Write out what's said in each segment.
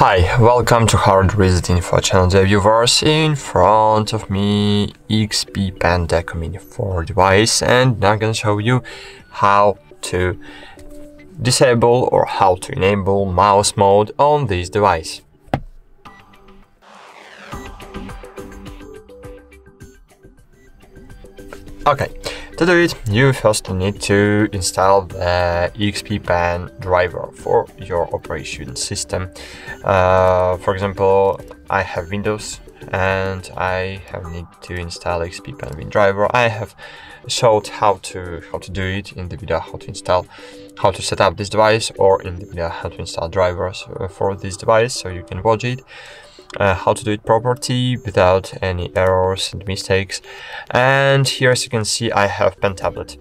Hi, welcome to Hard Reset Info Channel. Dear viewers, in front of me XP-Pen Deco Mini 4 device, and I'm gonna show you how to disable or how to enable mouse mode on this device. Okay, to do it, you first need to install the XP-Pen driver for your operation system. For example, I have Windows and I have need to install XP-Pen Win driver. I have showed how to do it in the video, how to set up this device, or in the video how to install drivers for this device, so you can watch it. How to do it properly without any errors and mistakes. And here, as you can see, I have Pen Tablet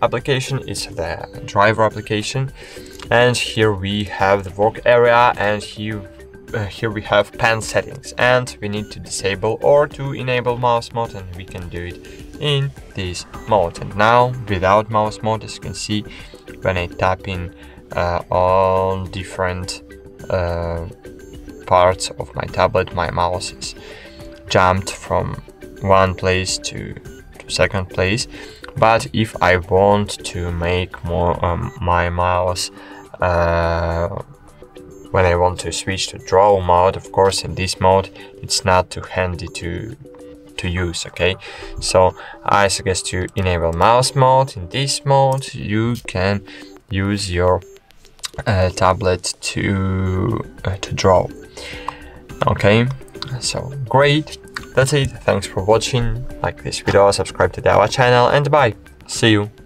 application. It's the driver application, and here we have the work area, and here we have pen settings, and we need to disable or to enable mouse mode, and we can do it in this mode. And now, without mouse mode, as you can see, when I tap in on different parts of my tablet, my mouse is jumped from one place to second place. But if I want to make more my mouse, when I want to switch to draw mode, of course in this mode it's not too handy to use. Okay, so I suggest you enable mouse mode. In this mode you can use your tablet to draw. Okay, so great, that's it. Thanks for watching. Like this video, subscribe to our channel, and bye. See you.